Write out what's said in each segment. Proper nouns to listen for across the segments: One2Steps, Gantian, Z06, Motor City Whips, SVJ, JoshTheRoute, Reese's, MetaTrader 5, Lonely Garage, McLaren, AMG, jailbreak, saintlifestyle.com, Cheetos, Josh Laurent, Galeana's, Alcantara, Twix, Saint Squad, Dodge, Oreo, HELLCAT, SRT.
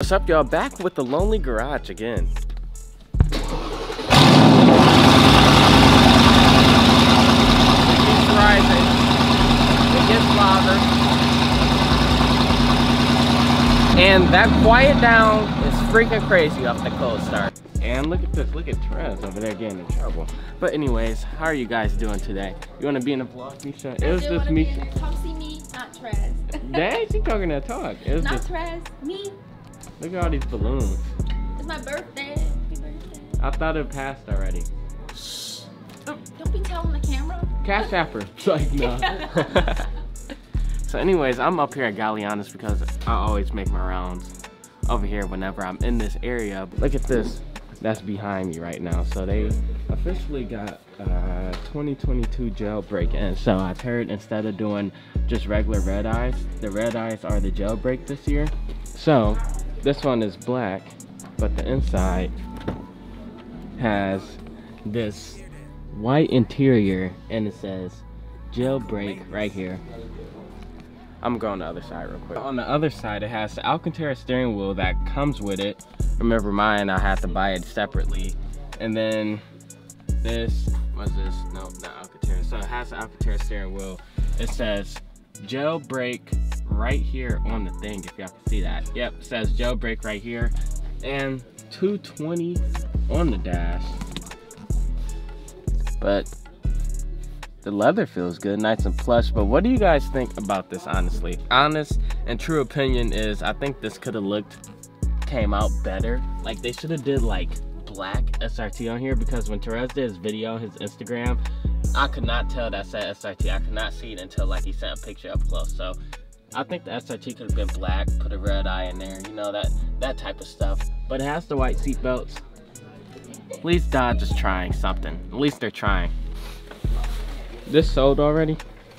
What's up, y'all? Back with the Lonely Garage again. It keeps rising. It gets louder. And that quiet down is freaking crazy off the cold start. And look at this, look at Trez over there getting in trouble. But anyways, how are you guys doing today? You want to be in the vlog, Misha? I do want to be in there. Come see me, not Trez. Dang, she talking that talk. Not Trez, me. Look at all these balloons. It's my birthday. Happy birthday. I thought it passed already. Shh. Don't be telling the camera. Cash Apper. Like, no. So anyways, I'm up here at Galeana's because I always make my rounds over here whenever I'm in this area. But look at this. That's behind me right now. So they officially got 2022 jailbreak. And so I've heard instead of doing just regular red eyes, the red eyes are the jailbreak this year. So this one is black, but the inside has this white interior and it says jailbreak right here. I'm gonna go on the other side real quick. On the other side, it has the Alcantara steering wheel that comes with it. Remember mine, I had to buy it separately. And then this, what's this? Nope, not Alcantara. So it has the Alcantara steering wheel. It says jailbreak right here on the thing, if y'all can see that. Yep, it says jailbreak right here. And 220 on the dash. But the leather feels good, nice and plush. But what do you guys think about this, honestly? Honest and true opinion is I think this could have came out better. Like, they should have did like black SRT on here, because when Therese did his video on his Instagram, I could not tell that said SRT. I could not see it until like he sent a picture up close. So I think the SRT could have been black, put a red eye in there, you know, that type of stuff. But it has the white seat belts. At least Dodge is trying something. At least they're trying. This sold already?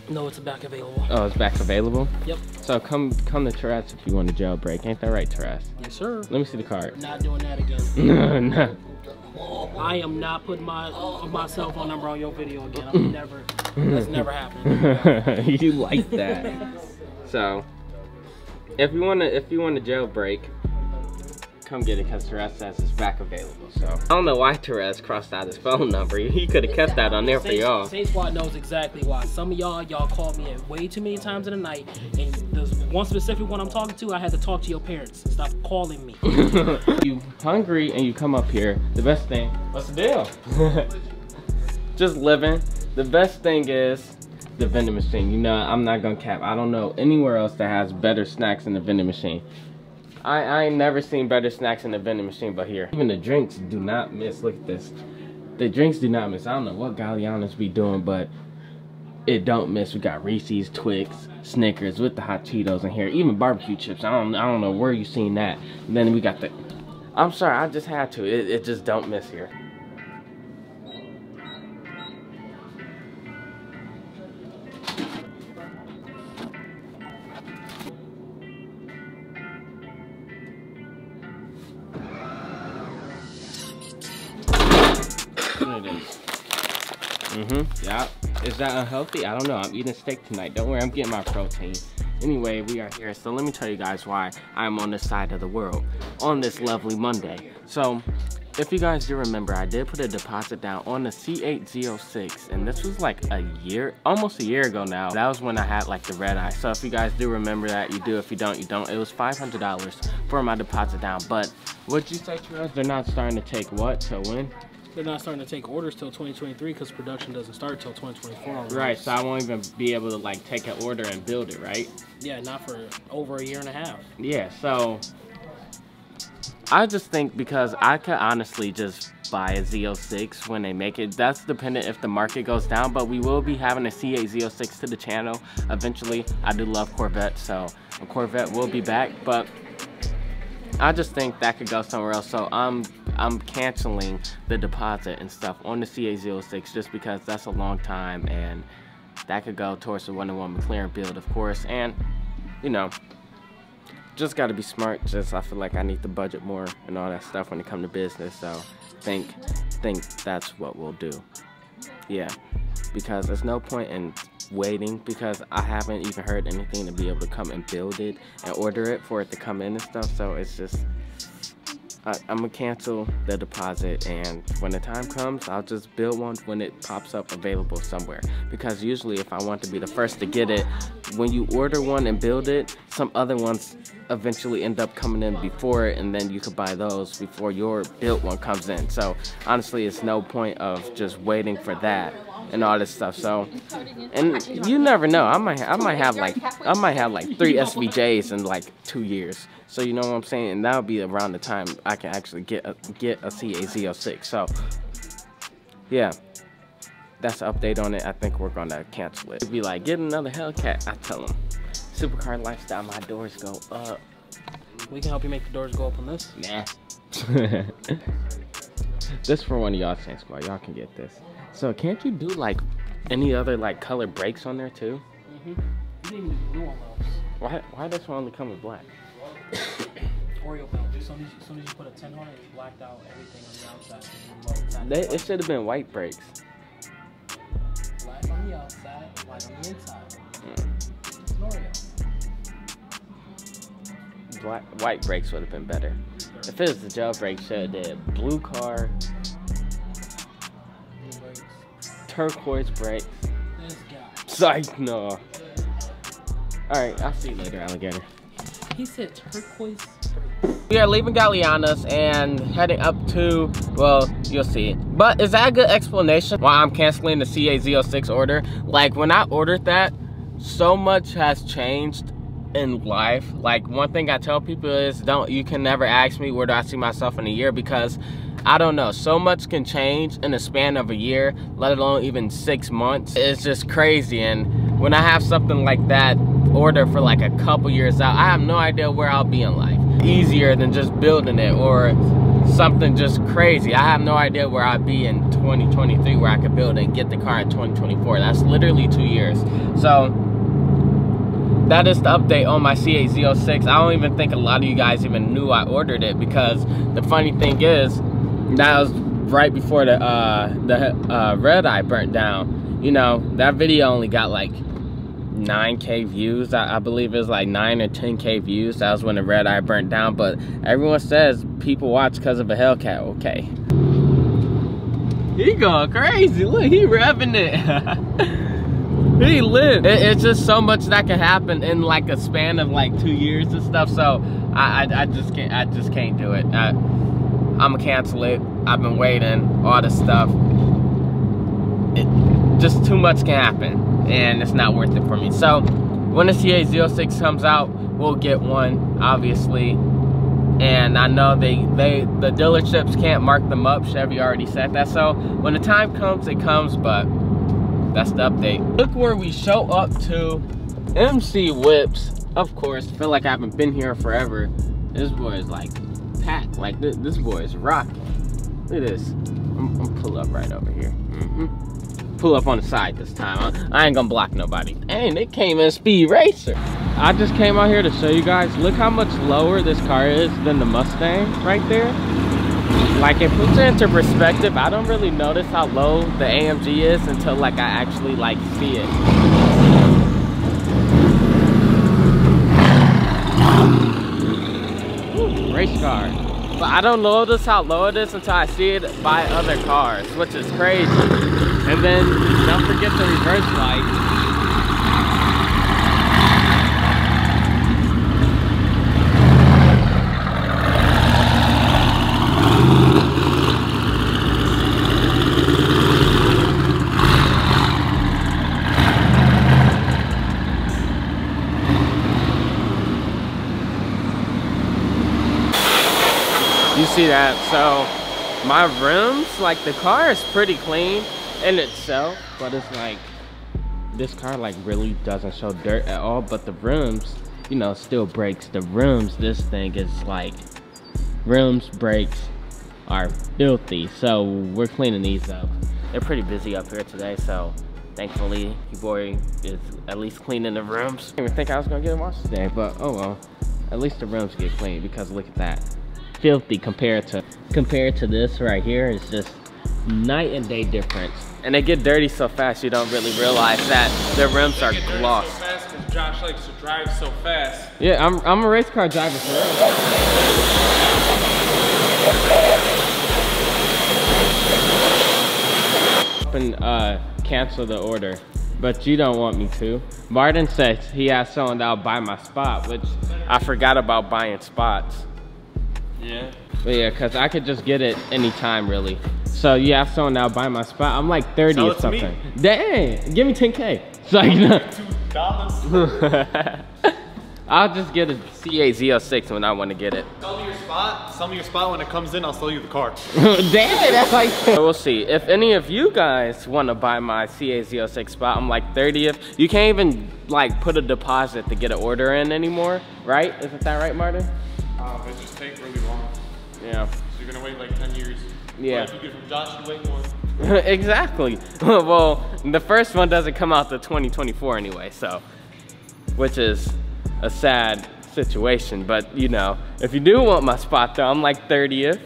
No, it's back available. Oh, it's back available? Yep. So come to Terrace if you want to jailbreak. Ain't that right, Terrace? Yes, sir. Let me see the card. Not doing that again. No. I am not putting my cell phone number on your video again. I'm never. That's never happened. You like that? So, if you wanna jailbreak, come get it, because Therese says it's back available. So I don't know why Therese crossed out his phone number. He could have kept that on there for y'all. Saint Squad knows exactly why. Some of y'all called me at way too many times in the night, and there's one specific one I'm talking to. I had to talk to your parents. Stop calling me. You hungry and you come up here. The best thing. What's the deal? Just living. The best thing is the vending machine. You know, I'm not gonna cap. I don't know anywhere else that has better snacks than the vending machine. I ain't never seen better snacks in the vending machine but here. Even the drinks do not miss. Look at this. The drinks do not miss. I don't know what Galeana's be doing, but it don't miss. We got Reese's, Twix, Snickers with the hot Cheetos in here. Even barbecue chips. I don't know where you seen that. And then we got the, I'm sorry, I just had to. It just don't miss here. Yeah, is that unhealthy? I don't know. I'm eating steak tonight. Don't worry, I'm getting my protein. Anyway, we are here. So let me tell you guys why I'm on this side of the world on this lovely Monday. So if you guys do remember, I did put a deposit down on the C806, and this was like a year, almost a year ago now. That was when I had like the red eye. So if you guys do remember that, you do. If you don't, you don't. It was $500 for my deposit down. But would you say to us, they're not starting to take what till when? They're not starting to take orders till 2023 because production doesn't start till 2024 already. Right, so I won't even be able to like take an order and build it, right? Yeah, not for over a year and a half. Yeah, so I just think, because I could honestly just buy a Z06 when they make it. That's dependent if the market goes down, but we will be having a C8 Z06 to the channel eventually. I do love Corvette, so a Corvette will be back, but I just think that could go somewhere else. So I'm canceling the deposit and stuff on the CA06 just because that's a long time, and that could go towards the 101 McLaren build, of course. And, you know, just got to be smart. Just, I feel like I need to budget more and all that stuff when it comes to business. So think that's what we'll do. Yeah, because there's no point in waiting because I haven't even heard anything to be able to come and build it and order it for it to come in and stuff. So it's just, I'm gonna cancel the deposit, and when the time comes, I'll just build one when it pops up available somewhere. Because usually if I want to be the first to get it, when you order one and build it, some other ones eventually end up coming in before it, and then you could buy those before your built one comes in. So honestly, it's no point of just waiting for that and all this stuff. So, and you never know, I might have like 3 SVJs in like 2 years. So you know what I'm saying? And that'll be around the time I can actually get a CA06. So yeah, that's an update on it. I think we're gonna cancel it. It'd be like, get another Hellcat. I tell them, Supercar Lifestyle, my doors go up. We can help you make the doors go up on this. Nah. This for one of y'all Saint Squad. Y'all can get this. So can't you do like any other like color brakes on there too? Mm-hmm. You didn't even do all those. Why does one only come with black? Oreo belt. As soon as you put a 10 on it, you blacked out everything on the outside. It should have been white brakes. Black on the outside, white on the inside. It's an Oreo. White brakes would have been better. If it was the jailbreak, should have did blue car, turquoise brakes. This guy. Psych, no. Alright, I'll see you later, alligator. He said turquoise brakes. We are leaving Galeana's and heading up to, well, you'll see. But is that a good explanation why I'm canceling the CA06 order? Like, when I ordered that, so much has changed in life. Like, one thing I tell people is, you can never ask me where do I see myself in a year, because I don't know, so much can change in the span of a year, let alone even 6 months. It's just crazy. And when I have something like that order for like a couple years out, I have no idea where I'll be in life. Easier than just building it or something just crazy. I have no idea where I'll be in 2023, where I could build it and get the car in 2024. That's literally 2 years. So that is the update on my CA06. I don't even think a lot of you guys even knew I ordered it, because the funny thing is, that was right before the red eye burnt down. You know, that video only got like 9K views. I believe it was like 9 or 10K views. That was when the red eye burnt down. But everyone says people watch because of a Hellcat. Okay. He going crazy. Look, he revving it. He lived. It's just so much that can happen in like a span of like 2 years and stuff. So I just can't do it. I'm gonna cancel it. I've been waiting, all this stuff. Just too much can happen, and it's not worth it for me. So when the CA06 comes out, we'll get one, obviously. And I know the dealerships can't mark them up. Chevy already said that. So when the time comes, it comes. But that's the update. Look where we show up to, MC Whips. Of course, feel like I haven't been here forever. This boy is like packed. Like this boy is rocking. Look at this. I'm pull up right over here. Mm-hmm. Pull up on the side this time. I ain't gonna block nobody. And it came in Speed Racer. I just came out here to show you guys. Look how much lower this car is than the Mustang right there. Like, it puts it into perspective. I don't really notice how low the AMG is until like I actually like see it. Ooh, race car. But I don't notice how low it is until I see it by other cars, which is crazy. And then don't forget the reverse light. See that? So my rims, like the car is pretty clean in itself, but it's like this car like really doesn't show dirt at all, but the rims, you know, still breaks. The rims, this thing is like, rims brakes are filthy, so we're cleaning these up. They're pretty busy up here today, so thankfully your boy is at least cleaning the rims. I didn't even think I was gonna get them washed today, but oh well, at least the rims get clean, because look at that. Filthy compared to this right here. It's just night and day difference. And they get dirty so fast you don't really realize that their rims are glossed. So fast because Josh likes to drive so fast. Yeah, I'm a race car driver for real. And cancel the order, but you don't want me to. Martin says he has someone that'll buy my spot, which I forgot about buying spots. Yeah. But yeah, cause I could just get it anytime really. So you have someone that'll buy my spot. I'm like 30 so or something. Me. Dang, give me 10K. It's like $2. I'll just get a CA-06 when I want to get it. Sell me your spot. Sell me your spot. When it comes in, I'll sell you the car. Damn it, that's like. So we'll see. If any of you guys want to buy my CA-06 spot, I'm like 30th. You can't even like put a deposit to get an order in anymore, right? Isn't that right, Martin? It just takes really long. Yeah. So you're gonna wait like 10 years. Yeah. If you get from Josh, you wait more. Exactly. Well, the first one doesn't come out to 2024 anyway, so. Which is a sad situation, but you know, if you do want my spot though, I'm like 30th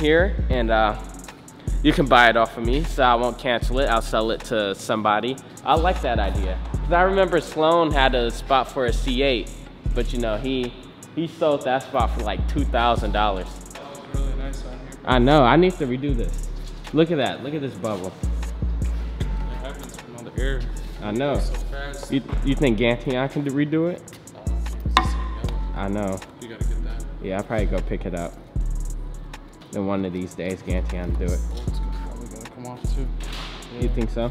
here, and you can buy it off of me, so I won't cancel it. I'll sell it to somebody. I like that idea. Cause I remember Sloan had a spot for a C8, but you know, he sold that spot for like $2,000. Really nice on here. I know, I need to redo this. Look at that, look at this bubble. It happens from all the air. I know. So fast. You think Gantian can redo it? I know. You gotta get that. Yeah, I'll probably go pick it up. Then one of these days, Gantian do it. Oh, it's probably gonna come off too. Yeah. You think so?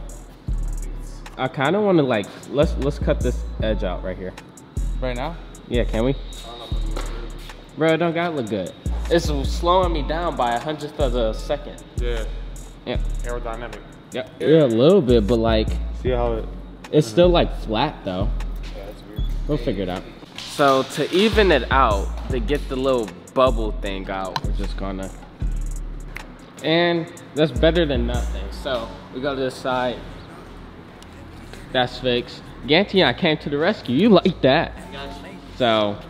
I kinda wanna like, let's cut this edge out right here. Right now? Yeah, can we? Bro, it don't gotta look good. It's slowing me down by 100th of a second. Yeah. Yeah. Aerodynamic. Yep. Yeah, a little bit, but like. See how it. It's still like flat though. Yeah, that's weird. We'll figure it out. So to even it out, to get the little bubble thing out, we're just gonna. And that's better than nothing. So we go to this side. That's fixed. Gantian came to the rescue. You like that? So.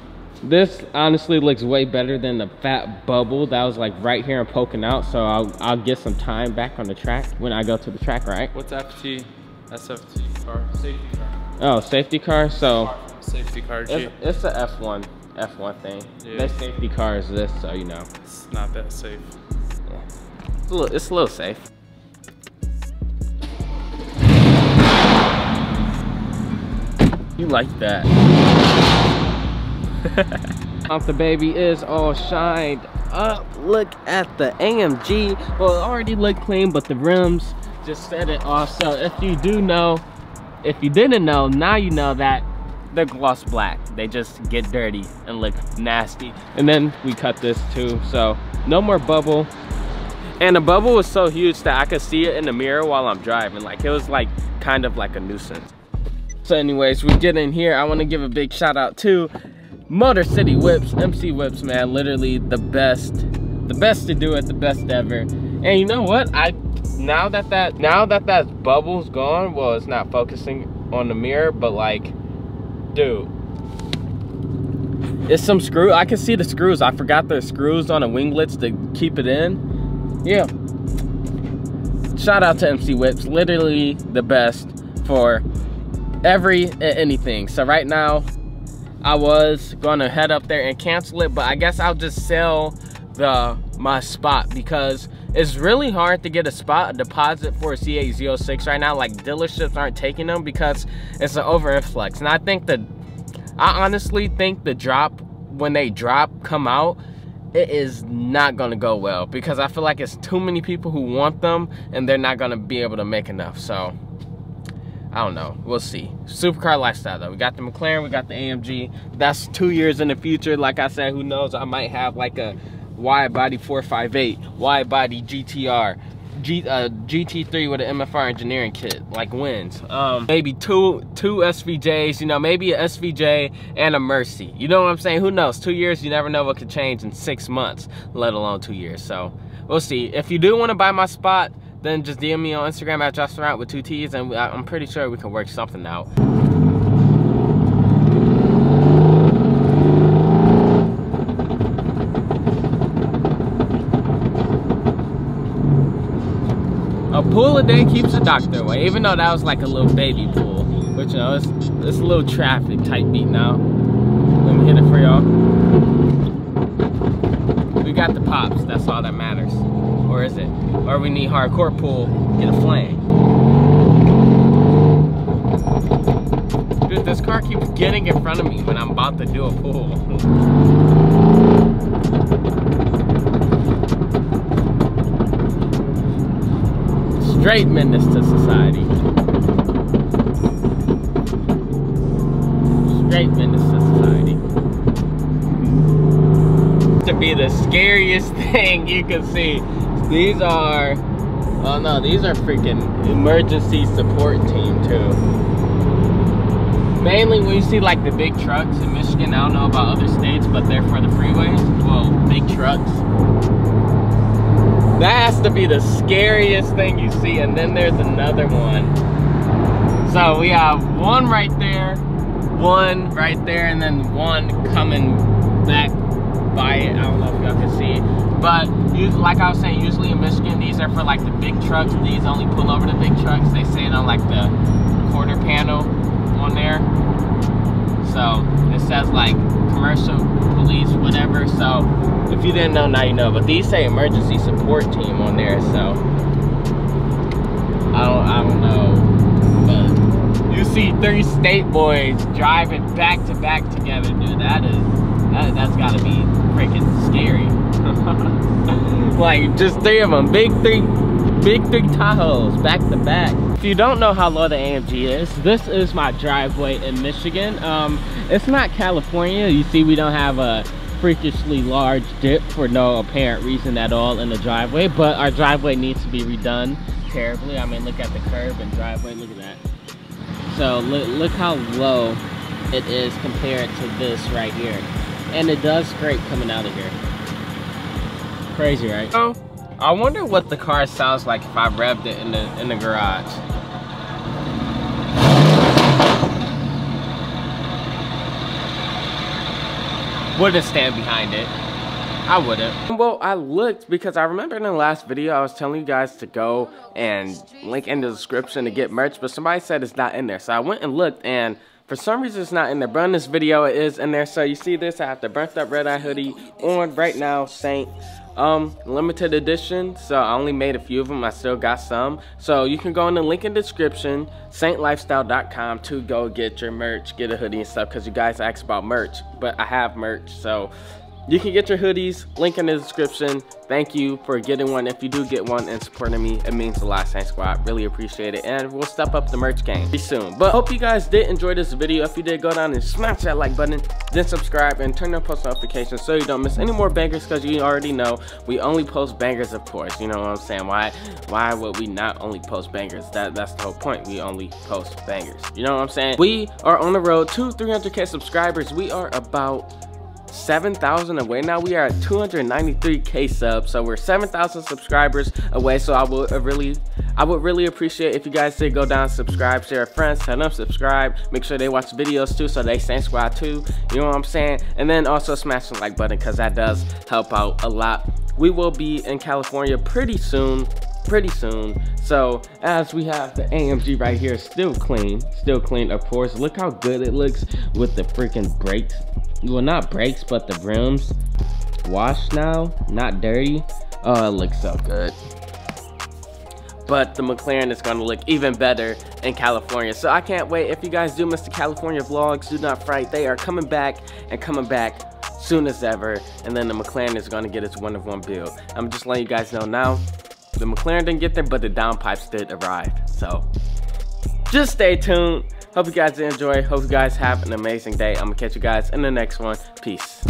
This honestly looks way better than the fat bubble that was like right here and poking out, so I'll get some time back on the track when I go to the track, right? What's FT? SFT car? Safety car. Oh, safety car? So safety car G. It's a F1 thing. Yeah. Their safety car is this, so you know. It's not that safe. Yeah. It's a little safe. You like that. The baby is all shined up. Look at the AMG. Well, it already looked clean, but the rims just set it off. So if you didn't know, now you know that they're gloss black. They just get dirty and look nasty. And then we cut this too, so no more bubble. And the bubble was so huge that I could see it in the mirror while I'm driving. Like it was like kind of like a nuisance. So anyways, we get in here. I want to give a big shout out to Motor City Whips, MC Whips, man. Literally the best to do it, the best ever. And you know what? Now that bubble's gone, well, it's not focusing on the mirror, but like, dude, it's some screw. I can see the screws. I forgot there's screws on the winglets to keep it in. Yeah. Shout out to MC Whips, literally the best for anything. So right now, I was gonna head up there and cancel it, but I guess I'll just sell my spot because it's really hard to get a deposit for a CA-06 right now. Like dealerships aren't taking them because it's an over-influx. And I honestly think the drop, when they come out, it is not gonna go well because I feel like it's too many people who want them and they're not gonna be able to make enough, so. I don't know, we'll see. Supercar lifestyle though. We got the McLaren, we got the AMG. That's 2 years in the future. Like I said, who knows? I might have like a wide body 458, wide body GTR, GT3 with an MFR engineering kit, like wins. Maybe two SVJs, you know, maybe an SVJ and a Mercy. You know what I'm saying? Who knows? 2 years, you never know what could change in 6 months, let alone 2 years. So we'll see. If you do want to buy my spot, then just DM me on Instagram at JoshTheRoute with 2 T's, and I'm pretty sure we can work something out. A pool a day keeps the doctor away, even though that was like a little baby pool. Which, you know, it's a little traffic type beat now. Let me hit it for y'all. We got the pops, that's all that matters. Or is it? Or we need hardcore pool, get a flame. Dude, this car keeps getting in front of me when I'm about to do a pool. Straight menace to society. To be the scariest thing you can see. These are, oh no, these are freaking emergency support team too. Mainly when you see like the big trucks in Michigan, I don't know about other states, but they're for the freeways. Well, big trucks. That has to be the scariest thing you see. And then there's another one. So we have one right there, one right there, and then one coming back by it. I don't know if y'all can see it, but like I was saying, usually in Michigan these are for like the big trucks. These only pull over the big trucks. They say it on like the quarter panel on there, so it says like commercial, police, whatever. So if you didn't know, now you know. But these say emergency support team on there, so I don't know. You see three state boys driving back to back together, dude. That's gotta be freaking scary. Like just three of them, big three Tahoes back to back. If you don't know how low the AMG is, this is my driveway in Michigan. It's not California. You see, we don't have a freakishly large dip for no apparent reason at all in the driveway, but our driveway needs to be redone terribly. I mean, look at the curb and driveway. Look at that. So look how low it is compared to this right here. And it does scrape coming out of here. Crazy, right? Oh, I wonder what the car sounds like if I revved it in the garage. Wouldn't stand behind it. I wouldn't. Well, I looked because I remember in the last video I was telling you guys to go and link in the description to get merch, but somebody said it's not in there. So I went and looked, and for some reason it's not in there, but in this video it is in there. So you see this, I have the burnt up red eye hoodie on right now, Saint. Limited edition, so I only made a few of them. I still got some, so you can go in the link in the description, saintlifestyle.com, to go get your merch, get a hoodie and stuff, because you guys asked about merch, but I have merch, so you can get your hoodies, link in the description. Thank you for getting one. If you do get one and supporting me, it means a lot, Saint Squad. Really appreciate it. And we'll step up the merch game pretty soon. But hope you guys did enjoy this video. If you did, go down and smash that like button, then subscribe and turn on post notifications so you don't miss any more bangers, because you already know we only post bangers, of course. You know what I'm saying? Why would we not only post bangers? That's the whole point. We only post bangers. You know what I'm saying? We are on the road to 300K subscribers. We are about 7,000 away now. We are at 293K subs, so we're 7,000 subscribers away. So I would really appreciate if you guys did go down, subscribe, share with friends, tell them subscribe, make sure they watch videos too, so they Saint Squad too. You know what I'm saying? And then also smash the like button, because that does help out a lot. We will be in California pretty soon. So as we have the AMG right here, still clean, of course. Look how good it looks with the freaking brakes. Well, not brakes, but the rims washed now, not dirty. Oh, it looks so good. But the McLaren is going to look even better in California. So I can't wait. If you guys do miss the California vlogs, do not fright. They are coming back and coming back soon as ever. And then the McLaren is going to get its one-of-one build. I'm just letting you guys know now, the McLaren didn't get there, but the downpipes did arrive. So just stay tuned. Hope you guys enjoy. Hope you guys have an amazing day. I'm gonna catch you guys in the next one. Peace.